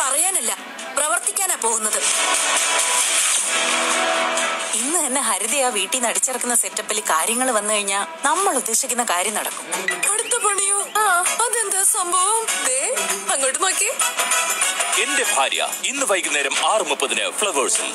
പറയാനല്ല പ്രവർത്തിക്കാനാ പോകുന്നത്. ഇന്ന് തന്നെ ഹരിതയെ ആ വീട്ടിൽ നിന്ന് അടിച്ചിറക്കുന്ന സെറ്റപ്പിൽ കാര്യങ്ങൾ വന്നു കഴിഞ്ഞാൽ നമ്മൾ ഉദ്ദേശിക്കുന്ന കാര്യം നടക്കും. അടുത്ത പണിയോ? അതെന്താ സംഭവം? അങ്ങോട്ട് നോക്കി. എന്റെ ഭാര്യ ഇന്ന് വൈകുന്നേരം 6:30-ന് ഫ്ലവേഴ്സിൽ.